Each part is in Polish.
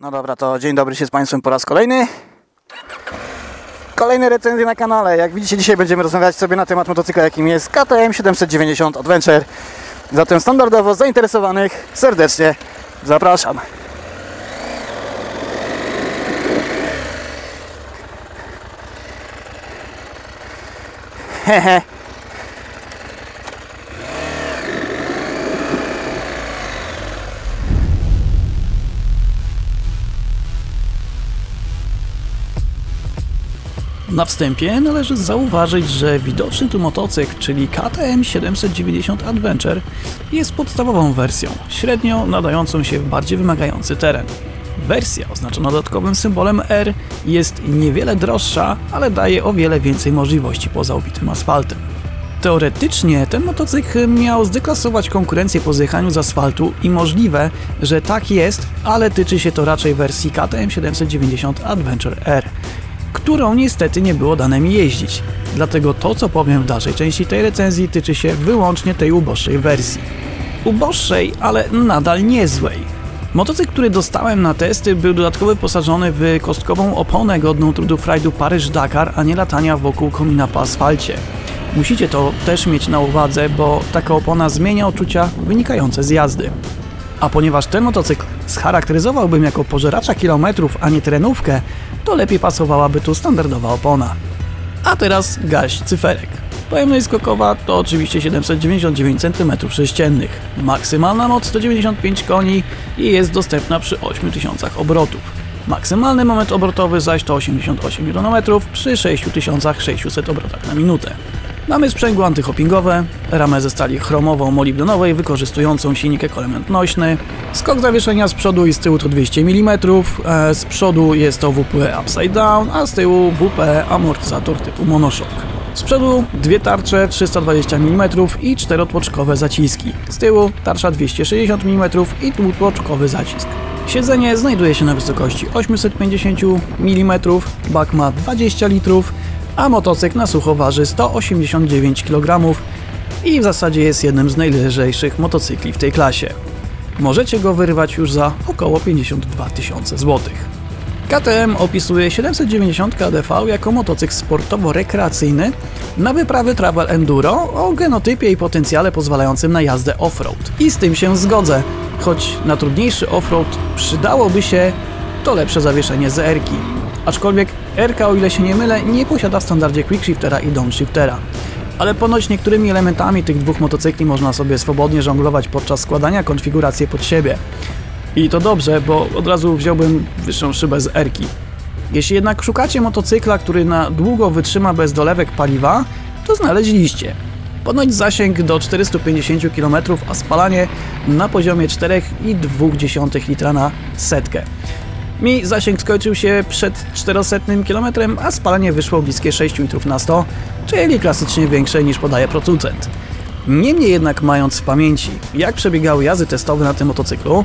No dobra, to dzień dobry się z Państwem po raz kolejny. Kolejne recenzje na kanale. Jak widzicie, dzisiaj będziemy rozmawiać sobie na temat motocykla, jakim jest KTM 790 Adventure. Zatem standardowo zainteresowanych serdecznie zapraszam. Hehe. Na wstępie należy zauważyć, że widoczny tu motocykl, czyli KTM 790 Adventure, jest podstawową wersją, średnio nadającą się w bardziej wymagający teren. Wersja oznaczona dodatkowym symbolem R jest niewiele droższa, ale daje o wiele więcej możliwości poza obitym asfaltem. Teoretycznie ten motocykl miał zdeklasować konkurencję po zjechaniu z asfaltu i możliwe, że tak jest, ale tyczy się to raczej wersji KTM 790 Adventure R, którą niestety nie było dane mi jeździć. Dlatego to, co powiem w dalszej części tej recenzji, tyczy się wyłącznie tej uboższej wersji. Uboższej, ale nadal niezłej. Motocykl, który dostałem na testy, był dodatkowo wyposażony w kostkową oponę godną trudów rajdu Paryż-Dakar, a nie latania wokół komina po asfalcie. Musicie to też mieć na uwadze, bo taka opona zmienia odczucia wynikające z jazdy. A ponieważ ten motocykl scharakteryzowałbym jako pożeracza kilometrów, a nie terenówkę, to lepiej pasowałaby tu standardowa opona. A teraz gaś cyferek. Pojemność skokowa to oczywiście 799 cm3, maksymalna moc 195 koni i jest dostępna przy 8000 obrotów. Maksymalny moment obrotowy zaś to 88 Nm przy 6600 obrotach na minutę. Mamy sprzęgło antyhoppingowe, ramę ze stali chromowo-molibdenowej wykorzystującą silnik ekoelement nośny, skok zawieszenia z przodu i z tyłu to 200 mm, z przodu jest to WP Upside Down, a z tyłu WP amortyzator typu Monoshock. Z przodu dwie tarcze 320 mm i czterotłoczkowe zaciski, z tyłu tarcza 260 mm i dwutłoczkowy zacisk. Siedzenie znajduje się na wysokości 850 mm, bak ma 20 litrów, a motocykl na sucho waży 189 kg i w zasadzie jest jednym z najlżejszych motocykli w tej klasie. Możecie go wyrwać już za około 52 tysiące złotych. KTM opisuje 790 ADV jako motocykl sportowo-rekreacyjny na wyprawy travel enduro o genotypie i potencjale pozwalającym na jazdę off-road. I z tym się zgodzę, choć na trudniejszy off-road przydałoby się to lepsze zawieszenie z R-ki. Aczkolwiek R-ka, o ile się nie mylę, nie posiada w standardzie quickshiftera i downshiftera. Ale ponoć niektórymi elementami tych dwóch motocykli można sobie swobodnie żonglować podczas składania konfiguracji pod siebie. I to dobrze, bo od razu wziąłbym wyższą szybę z R-ki. Jeśli jednak szukacie motocykla, który na długo wytrzyma bez dolewek paliwa, to znaleźliście. Ponoć zasięg do 450 km, a spalanie na poziomie 4,2 litra na setkę. Mi zasięg skończył się przed 400 km, a spalanie wyszło bliskie 6 litrów na 100, czyli klasycznie większe niż podaje producent. Niemniej jednak, mając w pamięci, jak przebiegały jazdy testowe na tym motocyklu,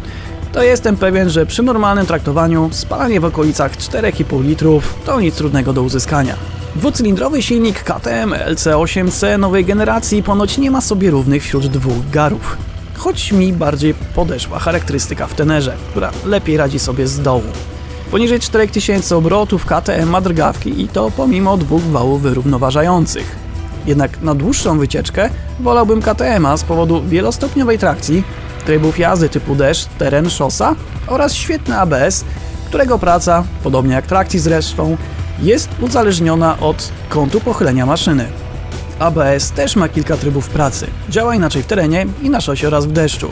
to jestem pewien, że przy normalnym traktowaniu spalanie w okolicach 4,5 litrów to nic trudnego do uzyskania. Dwucylindrowy silnik KTM LC8C nowej generacji ponoć nie ma sobie równych wśród dwóch garów, choć mi bardziej podeszła charakterystyka w Tenerze, która lepiej radzi sobie z dołu. Poniżej 4000 obrotów KTM ma drgawki i to pomimo dwóch wałów wyrównoważających. Jednak na dłuższą wycieczkę wolałbym KTM-a z powodu wielostopniowej trakcji, trybów jazdy typu deszcz, teren, szosa oraz świetny ABS, którego praca, podobnie jak trakcji zresztą, jest uzależniona od kątu pochylenia maszyny. ABS też ma kilka trybów pracy, działa inaczej w terenie i na szosie oraz w deszczu.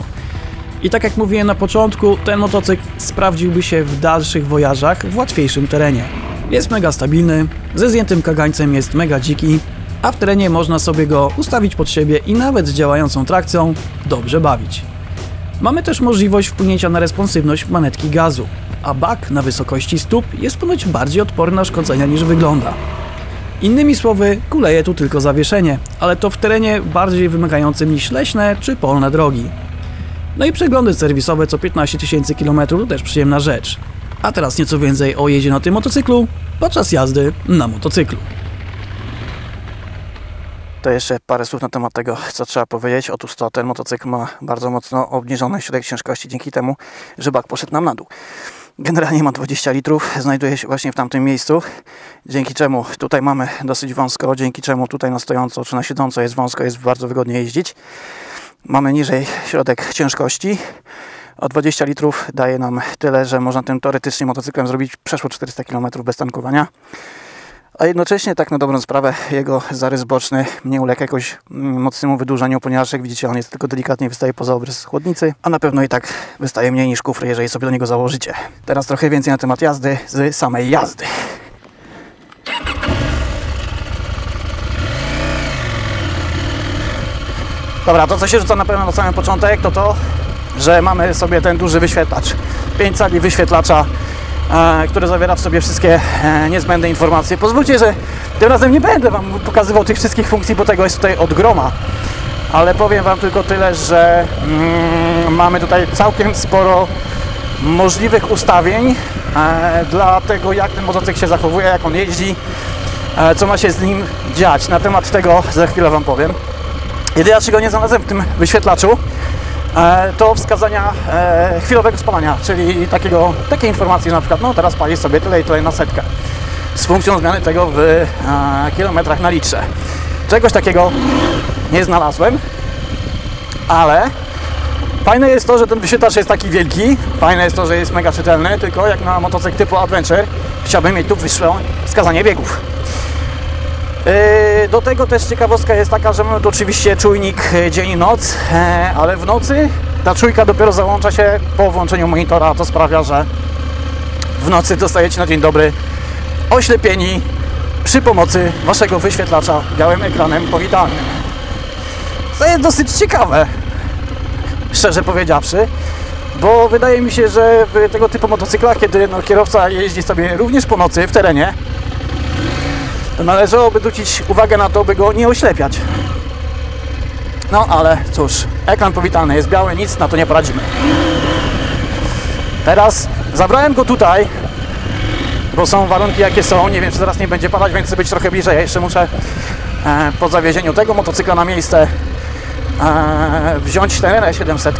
I tak jak mówiłem na początku, ten motocykl sprawdziłby się w dalszych wojażach w łatwiejszym terenie. Jest mega stabilny, ze zdjętym kagańcem jest mega dziki, a w terenie można sobie go ustawić pod siebie i nawet z działającą trakcją dobrze bawić. Mamy też możliwość wpłynięcia na responsywność manetki gazu, a bak na wysokości stóp jest ponoć bardziej odporny na szkodzenia niż wygląda. Innymi słowy, kuleje tu tylko zawieszenie, ale to w terenie bardziej wymagającym niż leśne czy polne drogi. No i przeglądy serwisowe co 15 tysięcy km to też przyjemna rzecz. A teraz nieco więcej o jeździe na tym motocyklu podczas jazdy na motocyklu. To jeszcze parę słów na temat tego, co trzeba powiedzieć. Otóż to ten motocykl ma bardzo mocno obniżony środek ciężkości dzięki temu, że bak poszedł nam na dół. Generalnie ma 20 litrów, znajduje się właśnie w tamtym miejscu, dzięki czemu tutaj mamy dosyć wąsko, dzięki czemu tutaj na stojąco czy na siedząco jest wąsko, jest bardzo wygodnie jeździć. Mamy niżej środek ciężkości. O 20 litrów daje nam tyle, że można tym teoretycznie motocyklem zrobić przeszło 400 km bez tankowania. A jednocześnie, tak na dobrą sprawę, jego zarys boczny nie uległ jakoś mocnemu wydłużeniu, ponieważ jak widzicie, on jest tylko delikatnie wystaje poza obrys chłodnicy, a na pewno i tak wystaje mniej niż kufry, jeżeli sobie do niego założycie. Teraz trochę więcej na temat jazdy, z samej jazdy. Dobra, to co się rzuca na pewno na samym początek, to to, że mamy sobie ten duży wyświetlacz. 5 cali wyświetlacza, który zawiera w sobie wszystkie niezbędne informacje. Pozwólcie, że tym razem nie będę Wam pokazywał tych wszystkich funkcji, bo tego jest tutaj od groma. Ale powiem Wam tylko tyle, że mamy tutaj całkiem sporo możliwych ustawień dla tego, jak ten motocykl się zachowuje, jak on jeździ, co ma się z nim dziać. Na temat tego za chwilę Wam powiem. Jedyne, czego nie znalazłem w tym wyświetlaczu, to wskazania chwilowego spalania, czyli takiej informacji, na przykład, no teraz pali sobie tyle i tyle na setkę, z funkcją zmiany tego w kilometrach na litrze. Czegoś takiego nie znalazłem, ale fajne jest to, że ten wyświetlacz jest taki wielki, fajne jest to, że jest mega czytelny, tylko jak na motocykl typu Adventure chciałbym mieć tu wskazanie biegów. Do tego też ciekawostka jest taka, że mamy tu oczywiście czujnik dzień i noc, ale w nocy ta czujka dopiero załącza się po włączeniu monitora, a to sprawia, że w nocy dostajecie na dzień dobry oślepieni przy pomocy waszego wyświetlacza białym ekranem powitalnym. To jest dosyć ciekawe, szczerze powiedziawszy, bo wydaje mi się, że w tego typu motocyklach, kiedy no, kierowca jeździ sobie również po nocy w terenie, należałoby zwrócić uwagę na to, by go nie oślepiać. No ale cóż, ekran powitalny jest biały, nic na to nie poradzimy. Teraz zabrałem go tutaj, bo są warunki jakie są, nie wiem czy zaraz nie będzie padać, więc chcę być trochę bliżej. Ja jeszcze muszę po zawiezieniu tego motocykla na miejsce wziąć Tenerę 700.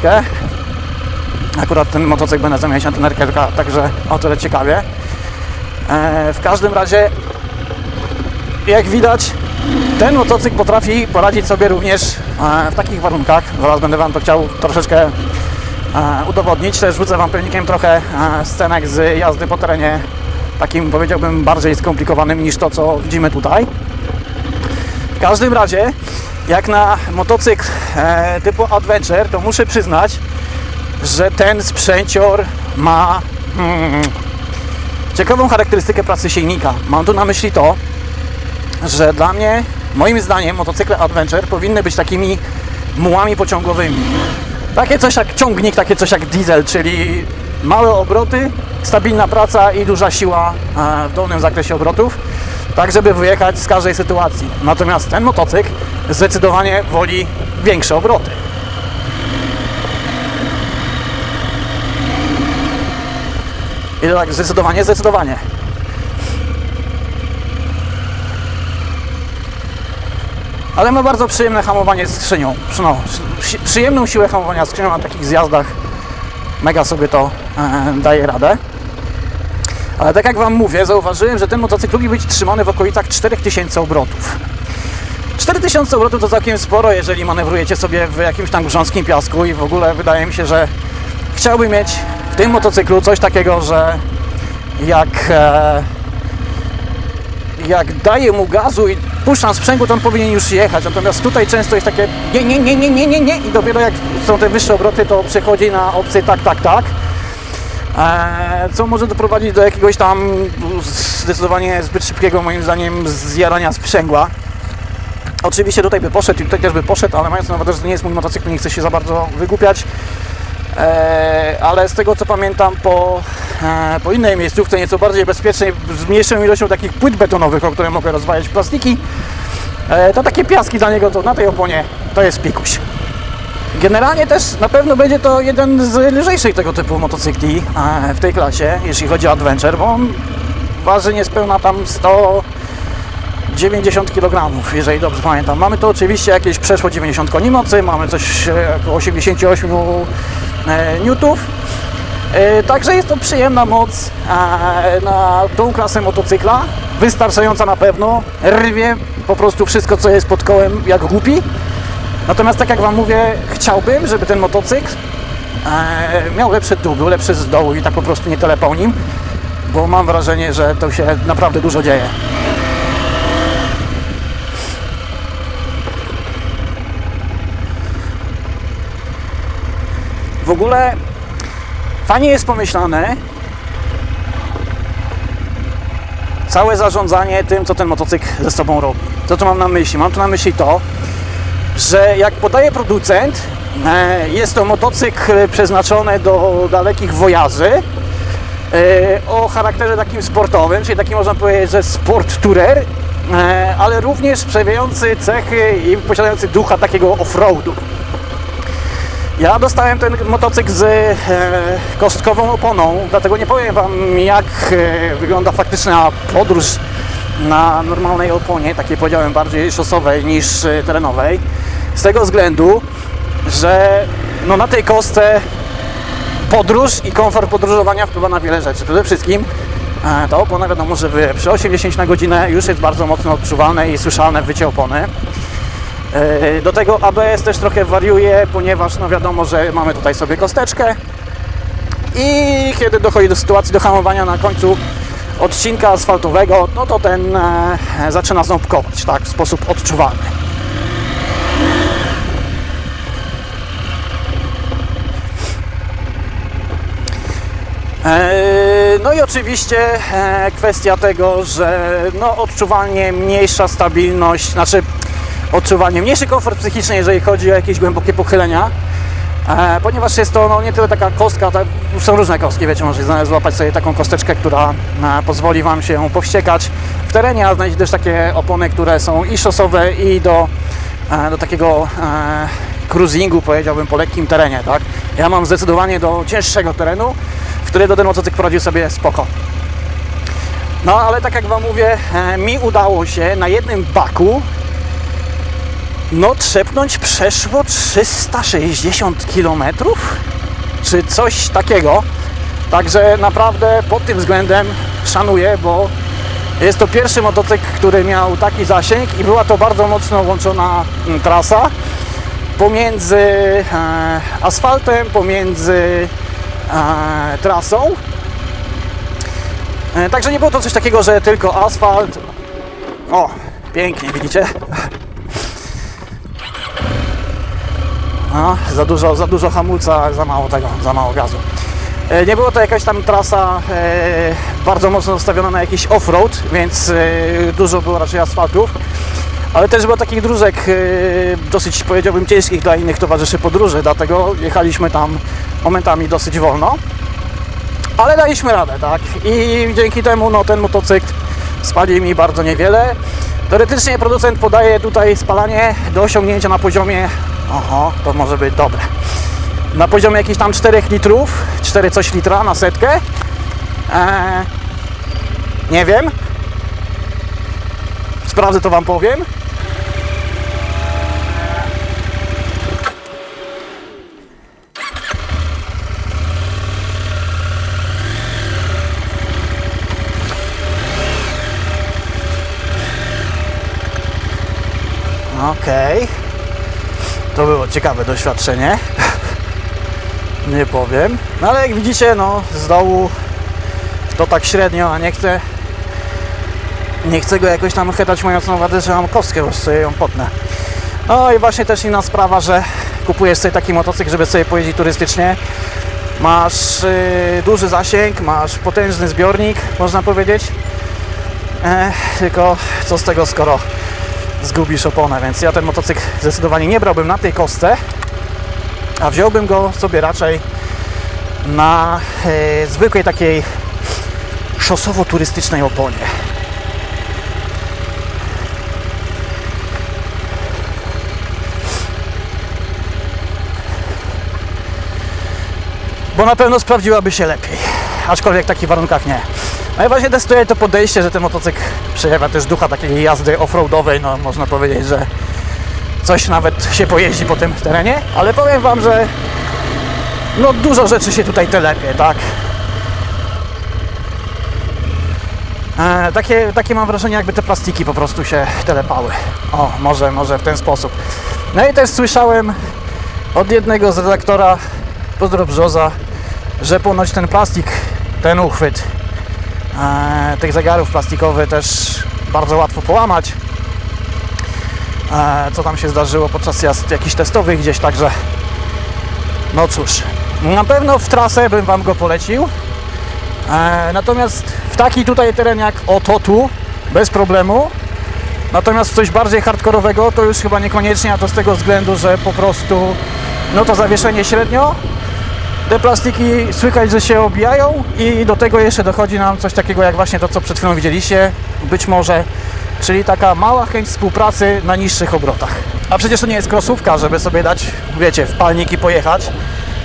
Akurat ten motocykl będę zamieniać na Tenerkę, także o tyle ciekawie. W każdym razie, jak widać, ten motocykl potrafi poradzić sobie również w takich warunkach. Zaraz będę Wam to chciał troszeczkę udowodnić. Też rzucę Wam pewnikiem trochę scenek z jazdy po terenie takim, powiedziałbym, bardziej skomplikowanym niż to, co widzimy tutaj. W każdym razie, jak na motocykl typu Adventure, to muszę przyznać, że ten sprzęcior ma ciekawą charakterystykę pracy silnika. Mam tu na myśli to, że dla mnie, moim zdaniem, motocykle Adventure powinny być takimi mułami pociągowymi. Takie coś jak ciągnik, takie coś jak diesel, czyli małe obroty, stabilna praca i duża siła w dolnym zakresie obrotów, tak żeby wyjechać z każdej sytuacji. Natomiast ten motocykl zdecydowanie woli większe obroty. I to tak zdecydowanie, zdecydowanie. Ale ma bardzo przyjemne hamowanie skrzynią, no, przyjemną siłę hamowania skrzynią na takich zjazdach. Mega sobie to daje radę. Ale tak jak Wam mówię, zauważyłem, że ten motocykl lubi być trzymany w okolicach 4000 obrotów. 4000 obrotów to całkiem sporo, jeżeli manewrujecie sobie w jakimś tam grząskim piasku i w ogóle wydaje mi się, że chciałbym mieć w tym motocyklu coś takiego, że jak daję mu gazu i puszczam sprzęgło, to on powinien już jechać, natomiast tutaj często jest takie nie i dopiero jak są te wyższe obroty, to przechodzi na opcję tak, co może doprowadzić do jakiegoś tam zdecydowanie zbyt szybkiego, moim zdaniem, zjarania sprzęgła. Oczywiście tutaj by poszedł i tutaj też by poszedł, ale mając na uwadze, że to nie jest mój motocykl, nie chcę się za bardzo wygłupiać, ale z tego co pamiętam po innej miejscówce, nieco bardziej bezpiecznej, z mniejszą ilością takich płyt betonowych, o których mogę rozwajać plastiki, to takie piaski dla niego to na tej oponie to jest pikuś. Generalnie też na pewno będzie to jeden z lżejszych tego typu motocykli w tej klasie, jeśli chodzi o Adventure, bo on waży niespełna tam 190 kg, jeżeli dobrze pamiętam. Mamy tu oczywiście jakieś przeszło 90 koni mocy, mamy coś około 88 newtów. Także jest to przyjemna moc na tą klasę motocykla, wystarczająca na pewno, rwie po prostu wszystko, co jest pod kołem, jak głupi. Natomiast tak jak Wam mówię, chciałbym, żeby ten motocykl miał lepsze tuby, lepsze z dołu i tak po prostu nie telepał nim, bo mam wrażenie, że to się naprawdę dużo dzieje. W ogóle fajnie jest pomyślane całe zarządzanie tym, co ten motocykl ze sobą robi. Co tu mam na myśli? Mam tu na myśli to, że jak podaje producent, jest to motocykl przeznaczony do dalekich wojaży o charakterze takim sportowym, czyli taki można powiedzieć, że sport tourer, ale również przewijający cechy i posiadający ducha takiego off-roadu. Ja dostałem ten motocykl z kostkową oponą, dlatego nie powiem Wam, jak wygląda faktyczna podróż na normalnej oponie, takiej powiedziałem bardziej szosowej niż terenowej, z tego względu, że no, na tej kostce podróż i komfort podróżowania wpływa na wiele rzeczy. Przede wszystkim ta opona, wiadomo, że przy 80 na godzinę już jest bardzo mocno odczuwalne i słyszalne wycie opony. Do tego ABS też trochę wariuje, ponieważ no wiadomo, że mamy tutaj sobie kosteczkę i kiedy dochodzi do sytuacji do hamowania na końcu odcinka asfaltowego, no to ten zaczyna ząbkować, tak, w sposób odczuwalny. No i oczywiście kwestia tego, że no odczuwalnie mniejsza stabilność, znaczy odczuwanie, mniejszy komfort psychiczny, jeżeli chodzi o jakieś głębokie pochylenia, ponieważ jest to no, nie tyle taka kostka, są różne kostki, wiecie, można złapać sobie taką kosteczkę, która pozwoli Wam się powściekać w terenie, a znajdzie też takie opony, które są i szosowe, i do takiego cruisingu, powiedziałbym, po lekkim terenie, tak? Ja mam zdecydowanie do cięższego terenu, w który ten motocykl poradził sobie spoko. No ale tak jak Wam mówię, mi udało się na jednym baku no trzepnąć przeszło 360 km czy coś takiego, także naprawdę pod tym względem szanuję, bo jest to pierwszy motocykl, który miał taki zasięg i była to bardzo mocno łączona trasa pomiędzy asfaltem, pomiędzy trasą, także nie było to coś takiego, że tylko asfalt. O, pięknie, widzicie? No, za dużo hamulca, za mało tego, za mało gazu. Nie było to jakaś tam trasa bardzo mocno nastawiona na jakiś off-road, więc dużo było raczej asfaltów, ale też było takich dróżek dosyć, powiedziałbym, ciężkich dla innych towarzyszy podróży, dlatego jechaliśmy tam momentami dosyć wolno, ale daliśmy radę, tak? I dzięki temu no, ten motocykl spalił mi bardzo niewiele. Teoretycznie producent podaje tutaj spalanie do osiągnięcia na poziomie, oho, to może być dobre, na poziomie jakichś tam 4 litrów, 4 coś litra na setkę, nie wiem, sprawdzę, to Wam powiem. Okej. To było ciekawe doświadczenie, nie powiem, no ale jak widzicie, no z dołu to tak średnio, a nie chcę go jakoś tam chytać, mając na uwadze, że mam kostkę, bo sobie ją potnę. No i właśnie też inna sprawa, że kupujesz sobie taki motocykl, żeby sobie pojeździć turystycznie, masz duży zasięg, masz potężny zbiornik, można powiedzieć, tylko co z tego, skoro zgubisz oponę, więc ja ten motocykl zdecydowanie nie brałbym na tej kostce, a wziąłbym go sobie raczej na zwykłej takiej szosowo-turystycznej oponie. Bo na pewno sprawdziłaby się lepiej, aczkolwiek w takich warunkach nie. No i właśnie testuję to podejście, że ten motocykl przejawia też ducha takiej jazdy off-roadowej, no można powiedzieć, że coś nawet się pojeździ po tym terenie, ale powiem Wam, że no dużo rzeczy się tutaj telepie, tak? Takie mam wrażenie, jakby te plastiki po prostu się telepały. O, może w ten sposób. No i też słyszałem od jednego z redaktora, pozdro Brzoza, że ponoć ten plastik, ten uchwyt tych zegarów plastikowych też bardzo łatwo połamać. Co tam się zdarzyło podczas jazd jakichś testowych gdzieś, także no cóż, na pewno w trasę bym Wam go polecił. Natomiast w taki tutaj teren jak oto tu, bez problemu. Natomiast coś bardziej hardkorowego to już chyba niekoniecznie, a to z tego względu, że po prostu no to zawieszenie średnio, te plastiki słychać, że się obijają i do tego jeszcze dochodzi nam coś takiego jak właśnie to, co przed chwilą widzieliście, być może, czyli taka mała chęć współpracy na niższych obrotach. A przecież to nie jest krosówka, żeby sobie dać, wiecie, w palnik i pojechać,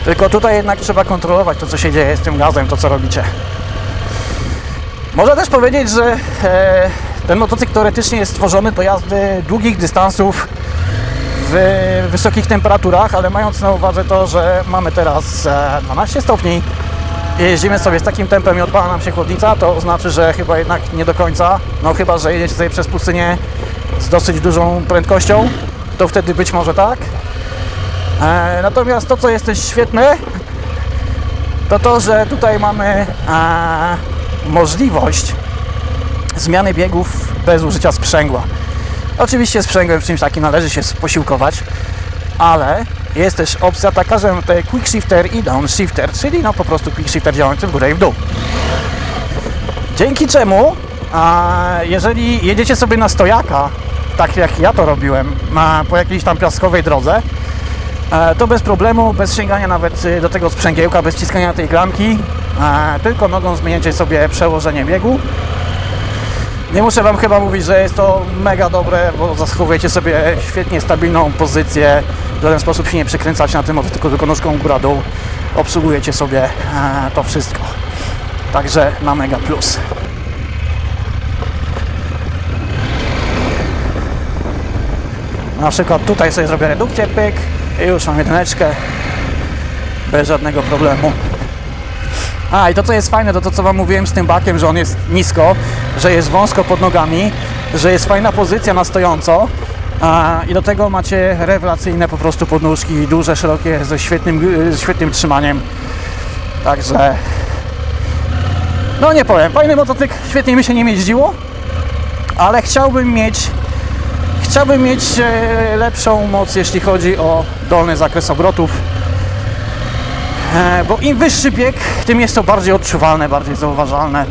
tylko tutaj jednak trzeba kontrolować to, co się dzieje z tym gazem, to co robicie. Można też powiedzieć, że ten motocykl teoretycznie jest stworzony do jazdy długich dystansów w wysokich temperaturach, ale mając na uwadze to, że mamy teraz 12 stopni i jeździmy sobie z takim tempem i odpala nam się chłodnica, to znaczy, że chyba jednak nie do końca, no chyba, że jedziecie sobie przez pustynię z dosyć dużą prędkością, to wtedy być może tak. Natomiast to, co jest też świetne, to to, że tutaj mamy możliwość zmiany biegów bez użycia sprzęgła. Oczywiście sprzęgłem w czymś takim należy się posiłkować, ale jest też opcja taka, że tutaj quick shifter i down shifter, czyli no po prostu quick shifter działający w górę i w dół. Dzięki czemu, jeżeli jedziecie sobie na stojaka, tak jak ja to robiłem, po jakiejś tam piaskowej drodze, to bez problemu, bez sięgania nawet do tego sprzęgiełka, bez ciskania tej klamki, tylko nogą zmieniacie sobie przełożenie biegu. Nie muszę Wam chyba mówić, że jest to mega dobre, bo zachowujecie sobie świetnie stabilną pozycję, w żaden sposób się nie przekręcać na tym, tylko nóżką góra-dół obsługujecie sobie to wszystko. Także na mega plus. Na przykład tutaj sobie zrobię redukcję, pyk i już mam jedyneczkę, bez żadnego problemu. I to, co jest fajne, to to, co Wam mówiłem z tym bakiem, że on jest nisko, że jest wąsko pod nogami, że jest fajna pozycja na stojąco i do tego macie rewelacyjne po prostu podnóżki, duże, szerokie, ze świetnym trzymaniem. Także no nie powiem, fajny motocykl, świetnie mi się nim jeździło, ale chciałbym mieć lepszą moc, jeśli chodzi o dolny zakres obrotów. Bo im wyższy bieg, tym jest to bardziej odczuwalne, bardziej zauważalne.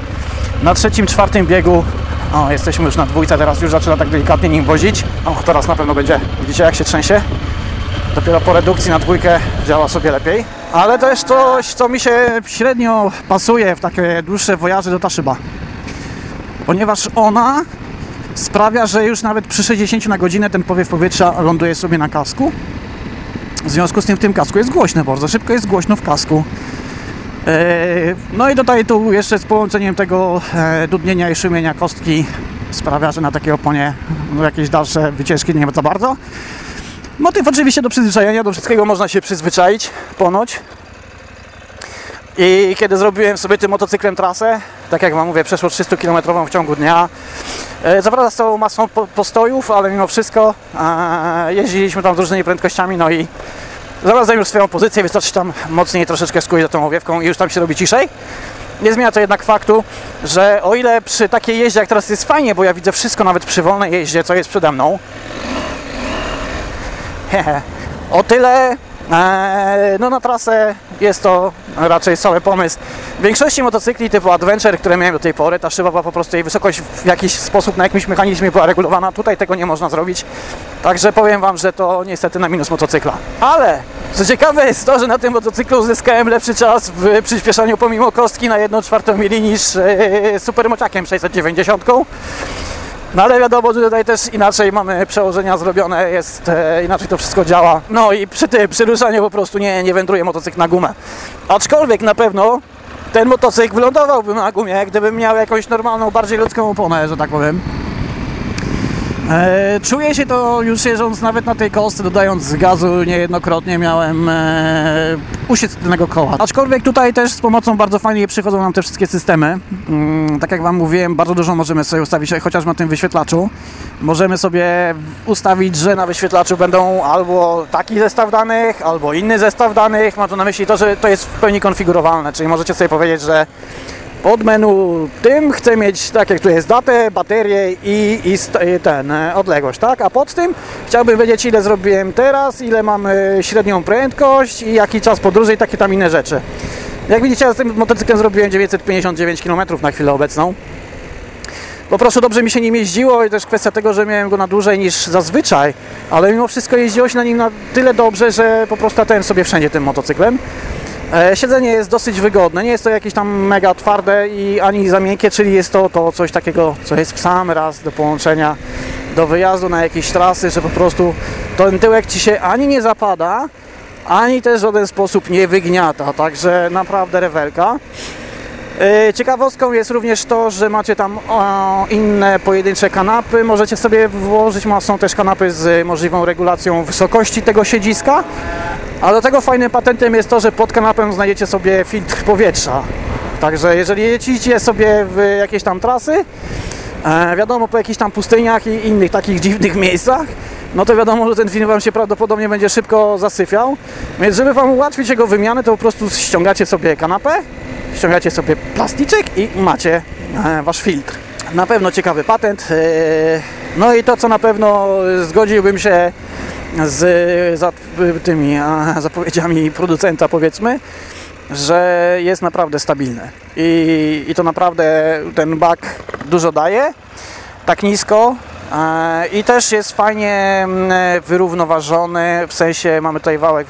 Na trzecim, czwartym biegu, o, jesteśmy już na dwójce, teraz już zaczyna tak delikatnie nim wozić. O, teraz na pewno będzie, widzicie jak się trzęsie? Dopiero po redukcji na dwójkę działa sobie lepiej. Ale to jest coś, co mi się średnio pasuje w takie dłuższe wojaże do Taszyba. Ponieważ ona sprawia, że już nawet przy 60 na godzinę ten powiew powietrza ląduje sobie na kasku. W związku z tym w tym kasku jest głośno, bardzo szybko jest głośno w kasku. No i tutaj tu jeszcze z połączeniem tego dudnienia i szumienia kostki sprawia, że na takie oponie jakieś dalsze wycieczki nie ma za bardzo. Motyw oczywiście do przyzwyczajenia, do wszystkiego można się przyzwyczaić, ponoć. I kiedy zrobiłem sobie tym motocyklem trasę, tak jak Wam mówię, przeszło 300 km w ciągu dnia. Co prawda z całą masą postojów, ale mimo wszystko jeździliśmy tam z różnymi prędkościami, no i znalazłem już swoją pozycję, wystarczy tam mocniej troszeczkę skuć za tą owiewką i już tam się robi ciszej. Nie zmienia to jednak faktu, że o ile przy takiej jeździe jak teraz jest fajnie, bo ja widzę wszystko nawet przy wolnej jeździe, co jest przede mną, o tyle no na trasę jest to raczej słaby pomysł. W większości motocykli typu Adventure, które miałem do tej pory, ta szyba była po prostu, jej wysokość w jakiś sposób, na jakimś mechanizmie była regulowana. Tutaj tego nie można zrobić. Także powiem Wam, że to niestety na minus motocykla. Ale co ciekawe jest to, że na tym motocyklu uzyskałem lepszy czas w przyspieszaniu pomimo kostki na 1/4 mili niż Super Mociakiem 690. No ale wiadomo, że tutaj też inaczej mamy przełożenia zrobione, jest inaczej to wszystko działa. No i przy ruszaniu po prostu nie wędruje motocykl na gumę. Aczkolwiek na pewno ten motocykl wylądowałby na gumie, gdybym miał jakąś normalną, bardziej ludzką oponę, że tak powiem. Czuję się to już jeżdżąc nawet na tej kostce, dodając gazu niejednokrotnie miałem uścisk tylnego koła. Aczkolwiek tutaj też z pomocą bardzo fajnie przychodzą nam te wszystkie systemy. Tak jak Wam mówiłem, bardzo dużo możemy sobie ustawić, chociaż na tym wyświetlaczu. Możemy sobie ustawić, że na wyświetlaczu będą albo taki zestaw danych, albo inny zestaw danych. Mam tu na myśli to, że to jest w pełni konfigurowalne, czyli możecie sobie powiedzieć, że pod menu tym chcę mieć, tak jak tu jest, datę, baterię i odległość, tak? A pod tym chciałbym wiedzieć, ile zrobiłem teraz, ile mam średnią prędkość i jaki czas podróży i takie tam inne rzeczy. Jak widzicie, ja z tym motocyklem zrobiłem 959 km na chwilę obecną. Po prostu dobrze mi się nim jeździło i też kwestia tego, że miałem go na dłużej niż zazwyczaj, ale mimo wszystko jeździło się na nim na tyle dobrze, że po prostu latałem sobie wszędzie tym motocyklem. Siedzenie jest dosyć wygodne, nie jest to jakieś tam mega twarde i ani za miękkie, czyli jest to coś takiego, co jest w sam raz do połączenia, do wyjazdu na jakieś trasy, że po prostu ten tyłek Ci się ani nie zapada, ani też w żaden sposób nie wygniata, także naprawdę rewelka. Ciekawostką jest również to, że macie tam inne pojedyncze kanapy, możecie sobie włożyć, są też kanapy z możliwą regulacją wysokości tego siedziska. A do tego fajnym patentem jest to, że pod kanapem znajdziecie sobie filtr powietrza. Także jeżeli jedziecie sobie w jakieś tam trasy, wiadomo, po jakichś tam pustyniach i innych takich dziwnych miejscach, no to wiadomo, że ten film Wam się prawdopodobnie będzie szybko zasypiał. Więc żeby Wam ułatwić jego wymianę, to po prostu ściągacie sobie kanapę, ściągacie sobie plasticzek i macie Wasz filtr. Na pewno ciekawy patent. No i to, co na pewno zgodziłbym się z tymi zapowiedziami producenta, powiedzmy, że jest naprawdę stabilne i to naprawdę ten bak dużo daje, tak nisko, i też jest fajnie wyrównoważony, w sensie mamy tutaj wałek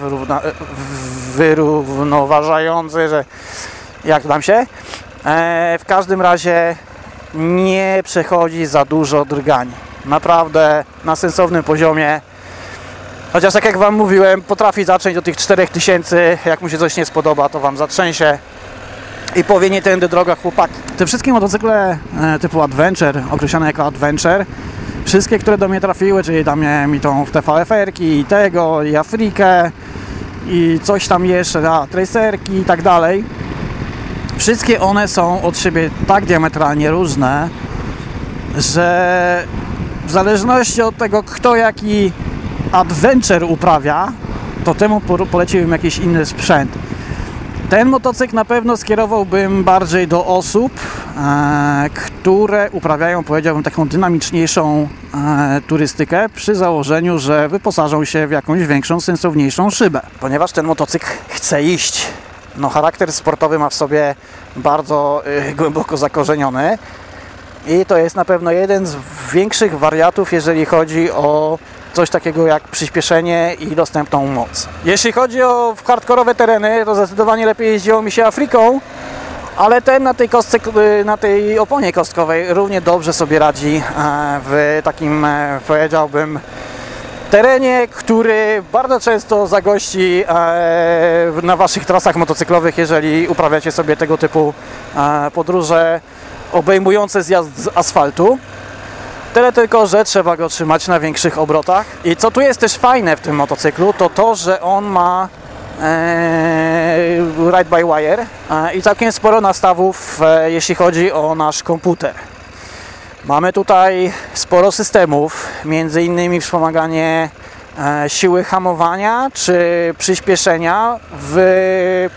wyrównoważający, że jak nam się, w każdym razie nie przechodzi za dużo drgań, naprawdę na sensownym poziomie. Chociaż tak jak Wam mówiłem, potrafi zacząć do tych 4000, jak mu się coś nie spodoba, to Wam zatrzęsie i powie: nie tędy droga, chłopaki. Te wszystkie motocykle typu Adventure, określane jako Adventure, wszystkie, które do mnie trafiły, czyli tam miałem i tą TVFR-ki, i tego, i Afrikę, i coś tam jeszcze, tracerki i tak dalej, wszystkie one są od siebie tak diametralnie różne, że w zależności od tego, kto jaki Adventure uprawia, to temu poleciłbym jakiś inny sprzęt. Ten motocykl na pewno skierowałbym bardziej do osób, które uprawiają, powiedziałbym, taką dynamiczniejszą turystykę, przy założeniu, że wyposażą się w jakąś większą, sensowniejszą szybę. Ponieważ ten motocykl chce iść. No, charakter sportowy ma w sobie bardzo głęboko zakorzeniony i to jest na pewno jeden z większych wariatów, jeżeli chodzi o coś takiego jak przyspieszenie i dostępną moc. Jeśli chodzi o hardkorowe tereny, to zdecydowanie lepiej jeździło mi się Afryką, ale ten na tej oponie kostkowej równie dobrze sobie radzi w takim, powiedziałbym, terenie, który bardzo często zagości na Waszych trasach motocyklowych, jeżeli uprawiacie sobie tego typu podróże obejmujące zjazd z asfaltu. Tyle tylko, że trzeba go trzymać na większych obrotach. I co tu jest też fajne w tym motocyklu, to to, że on ma ride by wire i całkiem sporo nastawów, jeśli chodzi o nasz komputer. Mamy tutaj sporo systemów, między innymi wspomaganie siły hamowania czy przyspieszenia z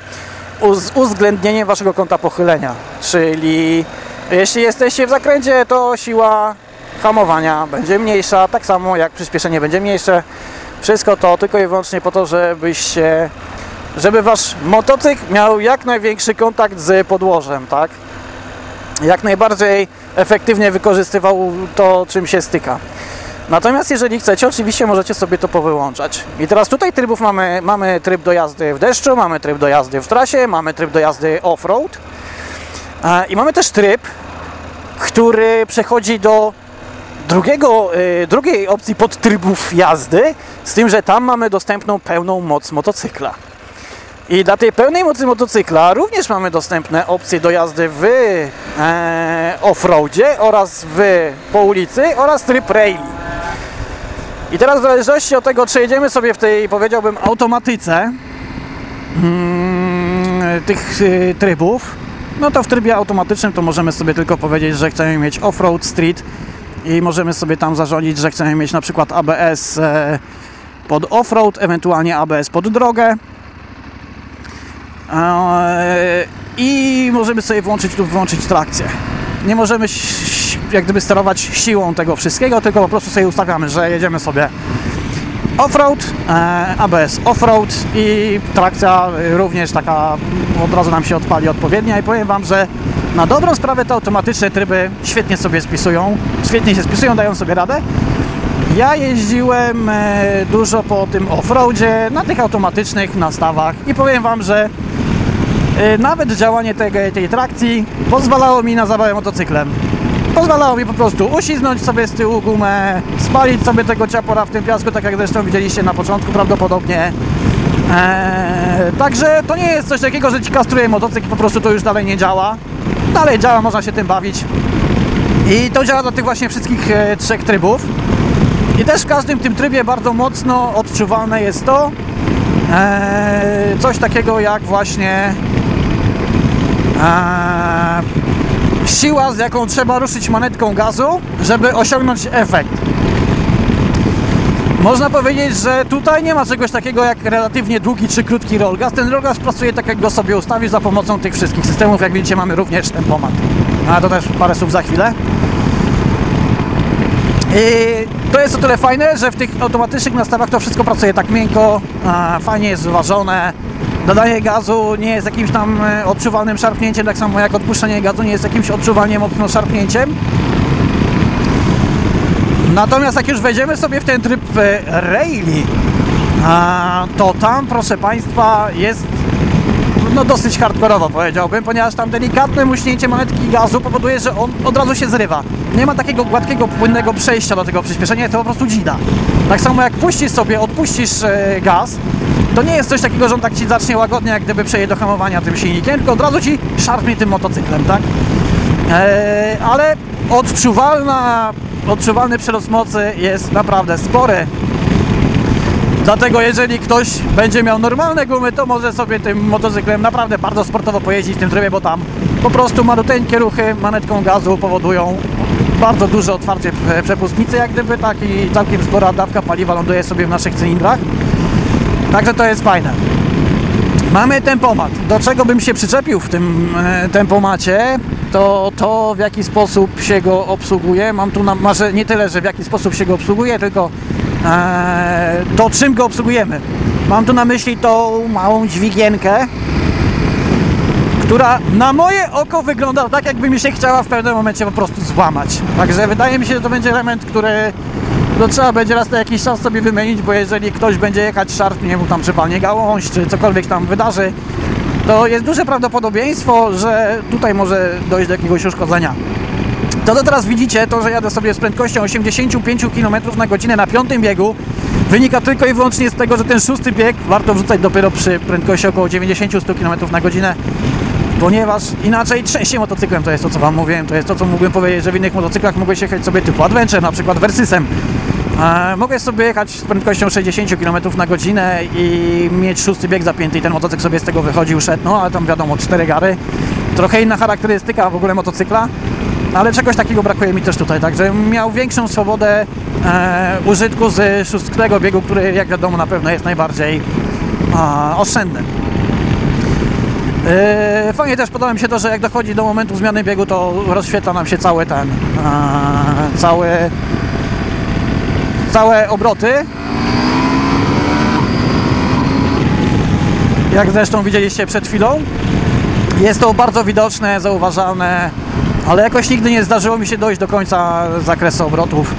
uwzględnieniem Waszego kąta pochylenia. Czyli jeśli jesteście w zakręcie, to siła hamowania będzie mniejsza, tak samo jak przyspieszenie będzie mniejsze. Wszystko to tylko i wyłącznie po to, żeby Wasz motocykl miał jak największy kontakt z podłożem, tak? Jak najbardziej efektywnie wykorzystywał to, czym się styka. Natomiast jeżeli chcecie, oczywiście możecie sobie to powyłączać. I teraz tutaj trybów mamy tryb do jazdy w deszczu, mamy tryb do jazdy w trasie, mamy tryb do jazdy off-road i mamy też tryb, który przechodzi do drugiej opcji podtrybów jazdy, z tym, że tam mamy dostępną pełną moc motocykla. I dla tej pełnej mocy motocykla również mamy dostępne opcje do jazdy w off-roadzie oraz po ulicy oraz tryb rally. I teraz w zależności od tego, czy jedziemy sobie w tej, powiedziałbym, automatyce tych trybów, no to w trybie automatycznym to możemy sobie tylko powiedzieć, że chcemy mieć off-road, street i możemy sobie tam zarządzić, że chcemy mieć na przykład ABS pod off-road, ewentualnie ABS pod drogę. I możemy sobie włączyć lub wyłączyć trakcję. Nie możemy jak gdyby sterować siłą tego wszystkiego, tylko po prostu sobie ustawiamy, że jedziemy sobie off-road, ABS off-road i trakcja również taka od razu nam się odpali odpowiednia. I powiem Wam, że na dobrą sprawę te automatyczne tryby świetnie sobie spisują, świetnie się spisują, dają sobie radę. Ja jeździłem dużo po tym off-roadzie na tych automatycznych nastawach i powiem Wam, że nawet działanie tej trakcji pozwalało mi na zabawę motocyklem. Pozwalało mi po prostu uślizgnąć sobie z tyłu gumę, spalić sobie tego ciapora w tym piasku, tak jak zresztą widzieliście na początku prawdopodobnie. Także to nie jest coś takiego, że ci kastruje motocykl, po prostu to już dalej nie działa. Dalej działa, można się tym bawić. I to działa do tych właśnie wszystkich trzech trybów. I też w każdym tym trybie bardzo mocno odczuwalne jest to, coś takiego jak właśnie siła, z jaką trzeba ruszyć manetką gazu, żeby osiągnąć efekt. Można powiedzieć, że tutaj nie ma czegoś takiego jak relatywnie długi czy krótki rollgas. Ten rollgas pracuje tak, jak go sobie ustawisz, za pomocą tych wszystkich systemów. Jak widzicie, mamy również tempomat. A to też parę słów za chwilę. I to jest o tyle fajne, że w tych automatycznych nastawach to wszystko pracuje tak miękko, fajnie jest zważone. Dodanie gazu nie jest jakimś tam odczuwalnym szarpnięciem, tak samo jak odpuszczenie gazu nie jest jakimś odczuwalnie mocno szarpnięciem. Natomiast jak już wejdziemy sobie w ten tryb raili, to tam, proszę Państwa, jest no dosyć hardkorowo, powiedziałbym, ponieważ tam delikatne muśnięcie manetki gazu powoduje, że on od razu się zrywa. Nie ma takiego gładkiego, płynnego przejścia do tego przyspieszenia, to po prostu dzida. Tak samo jak puścisz sobie, odpuścisz gaz, to nie jest coś takiego, że on tak Ci zacznie łagodnie, jak gdyby przeje do hamowania tym silnikiem, tylko od razu Ci szarpnie tym motocyklem, tak? Ale odczuwalny przerost mocy jest naprawdę spory. Dlatego jeżeli ktoś będzie miał normalne gumy, to może sobie tym motocyklem naprawdę bardzo sportowo pojeździć w tym trybie, bo tam po prostu maluteńkie ruchy manetką gazu powodują bardzo duże otwarcie przepustnicy, jak gdyby tak, i całkiem spora dawka paliwa ląduje sobie w naszych cylindrach. Także to jest fajne. Mamy tempomat. Do czego bym się przyczepił w tym tempomacie, to to, w jaki sposób się go obsługuje. Mam tu na marze nie tyle, że w jaki sposób się go obsługuje, tylko to, czym go obsługujemy. Mam tu na myśli tą małą dźwigienkę, która na moje oko wygląda tak, jakby mi się chciała w pewnym momencie po prostu złamać. Także wydaje mi się, że to będzie element, który no, trzeba będzie raz na jakiś czas sobie wymienić, bo jeżeli ktoś będzie jechać szarpnie mu tam czy palnie gałąź, czy cokolwiek tam wydarzy, to jest duże prawdopodobieństwo, że tutaj może dojść do jakiegoś uszkodzenia. To, co teraz widzicie, to, że jadę sobie z prędkością 85 km na godzinę na piątym biegu, wynika tylko i wyłącznie z tego, że ten szósty bieg warto wrzucać dopiero przy prędkości około 90-100 km na godzinę, ponieważ inaczej trzęsie motocyklem. To jest to, co Wam mówiłem, to jest to, co mógłbym powiedzieć, że w innych motocyklach mogłeś jechać sobie typu Adventure, na przykład Versysem. Mogę sobie jechać z prędkością 60 km na godzinę i mieć szósty bieg zapięty i ten motocykl sobie z tego wychodził, szedł, no ale tam wiadomo, 4 gary. Trochę inna charakterystyka w ogóle motocykla, ale czegoś takiego brakuje mi też tutaj, także miał większą swobodę użytku z szóstego biegu, który jak wiadomo na pewno jest najbardziej oszczędny. Fajnie też podoba mi się to, że jak dochodzi do momentu zmiany biegu, to rozświetla nam się cały ten, całe obroty. Jak zresztą widzieliście przed chwilą, jest to bardzo widoczne, zauważalne, ale jakoś nigdy nie zdarzyło mi się dojść do końca zakresu obrotów.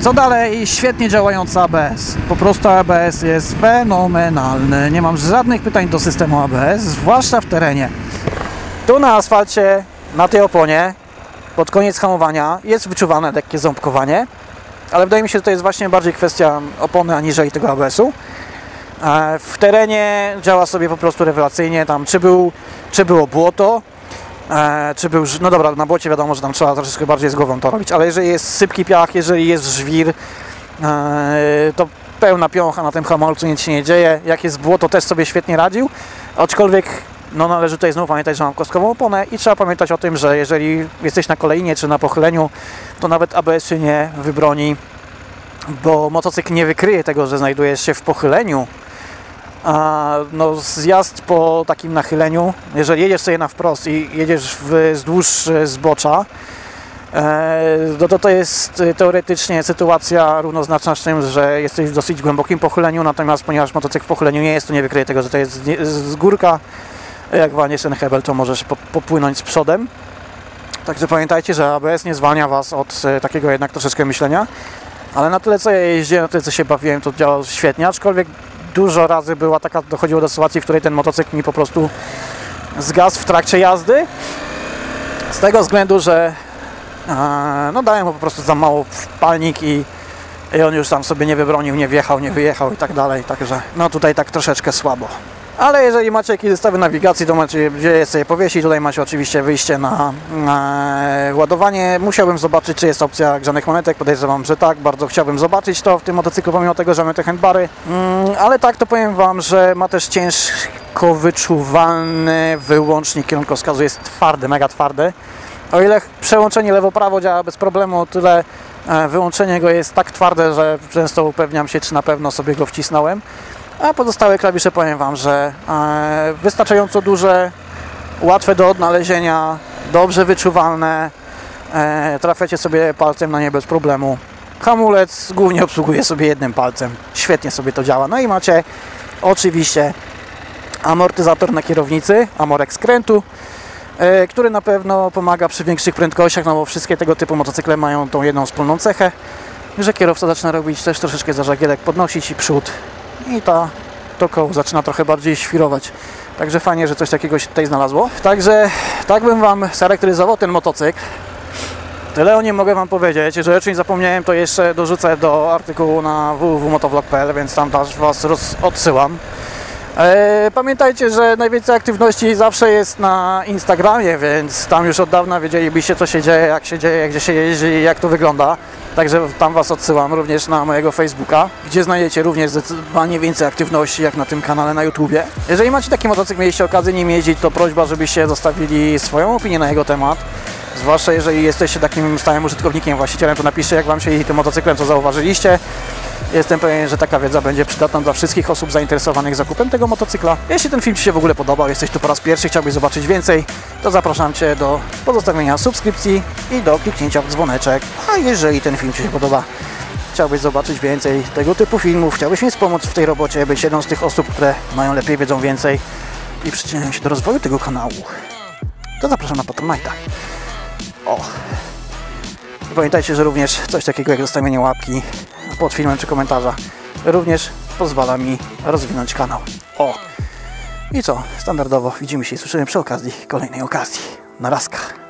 Co dalej? Świetnie działająca ABS. Po prostu ABS jest fenomenalny. Nie mam żadnych pytań do systemu ABS, zwłaszcza w terenie. Tu na asfalcie, na tej oponie, pod koniec hamowania jest wyczuwane lekkie ząbkowanie, ale wydaje mi się, że to jest właśnie bardziej kwestia opony, aniżeli tego ABS-u. W terenie działa sobie po prostu rewelacyjnie. Tam czy było błoto, czy był, no dobra, na błocie wiadomo, że tam trzeba troszeczkę bardziej z głową to robić, ale jeżeli jest sypki piach, jeżeli jest żwir, to pełna piącha na tym hamulcu, nic się nie dzieje. Jak jest błoto, też sobie świetnie radził, aczkolwiek no, należy tutaj znów pamiętać, że mam kostkową oponę i trzeba pamiętać o tym, że jeżeli jesteś na kolejnie czy na pochyleniu, to nawet ABS się nie wybroni, bo motocykl nie wykryje tego, że znajdujesz się w pochyleniu, a no, zjazd po takim nachyleniu, jeżeli jedziesz sobie na wprost i jedziesz wzdłuż zbocza, to jest teoretycznie sytuacja równoznaczna z tym, że jesteś w dosyć głębokim pochyleniu, natomiast ponieważ motocykl w pochyleniu nie jest, to nie wykryje tego, że to jest z górka. Jak walniesz ten hebel, to możesz popłynąć z przodem. Także pamiętajcie, że ABS nie zwalnia Was od takiego jednak troszeczkę myślenia, ale na tyle co ja jeździłem, na tyle co się bawiłem, to działało świetnie, aczkolwiek dużo razy była taka, dochodziło do sytuacji, w której ten motocykl mi po prostu zgasł w trakcie jazdy, z tego względu, że no dałem mu po prostu za mało w palnik i on już tam sobie nie wybronił, nie wjechał, nie wyjechał i tak dalej, także no tutaj tak troszeczkę słabo. Ale jeżeli macie jakieś zestawy nawigacji, to macie gdzie je sobie powiesić. Tutaj macie oczywiście wyjście na ładowanie. Musiałbym zobaczyć, czy jest opcja grzanych monetek. Podejrzewam, że tak. Bardzo chciałbym zobaczyć to w tym motocyklu, pomimo tego, że mamy te handbary. Ale tak, to powiem Wam, że ma też ciężko wyczuwalny wyłącznik kierunkowskazu. Jest twardy, mega twardy. O ile przełączenie lewo-prawo działa bez problemu, o tyle wyłączenie go jest tak twarde, że często upewniam się, czy na pewno sobie go wcisnąłem. A pozostałe klawisze powiem Wam, że wystarczająco duże, łatwe do odnalezienia, dobrze wyczuwalne, trafiacie sobie palcem na nie bez problemu. Hamulec głównie obsługuje sobie jednym palcem, świetnie sobie to działa. No i macie oczywiście amortyzator na kierownicy, amorek skrętu, który na pewno pomaga przy większych prędkościach, no bo wszystkie tego typu motocykle mają tą jedną wspólną cechę, że kierowca zaczyna robić też troszeczkę zażagielek, podnosić i przód. I to koło zaczyna trochę bardziej świrować. Także fajnie, że coś takiego się tutaj znalazło. Także tak bym Wam scharakteryzował ten motocykl. Tyle o nim mogę Wam powiedzieć. Jeżeli o czymś zapomniałem, to jeszcze dorzucę do artykułu na www.motovlog.pl, więc tam też Was odsyłam. Pamiętajcie, że najwięcej aktywności zawsze jest na Instagramie, więc tam już od dawna wiedzielibyście, co się dzieje, jak się dzieje, gdzie się jeździ i jak to wygląda. Także tam Was odsyłam również na mojego Facebooka, gdzie znajdziecie również zdecydowanie więcej aktywności jak na tym kanale na YouTubie. Jeżeli macie taki motocykl, mieliście okazję nim jeździć, to prośba, żebyście zostawili swoją opinię na jego temat. Zwłaszcza jeżeli jesteście takim stałym użytkownikiem, właścicielem, to napiszcie, jak Wam się jeździ tym motocyklem, co zauważyliście. Jestem pewien, że taka wiedza będzie przydatna dla wszystkich osób zainteresowanych zakupem tego motocykla. Jeśli ten film Ci się w ogóle podobał, jesteś tu po raz pierwszy, chciałbyś zobaczyć więcej, to zapraszam Cię do pozostawienia subskrypcji i do kliknięcia w dzwoneczek. A jeżeli ten film Ci się podoba, chciałbyś zobaczyć więcej tego typu filmów, chciałbyś mi wspomóc w tej robocie, być jedną z tych osób, które mają lepiej, wiedzą więcej i przyczyniają się do rozwoju tego kanału, to zapraszam na Patronite'a. O! Pamiętajcie, że również coś takiego jak zostawienie łapki pod filmem czy komentarza również pozwala mi rozwinąć kanał. O! I co? Standardowo widzimy się i słyszymy przy okazji kolejnej okazji. Narazka!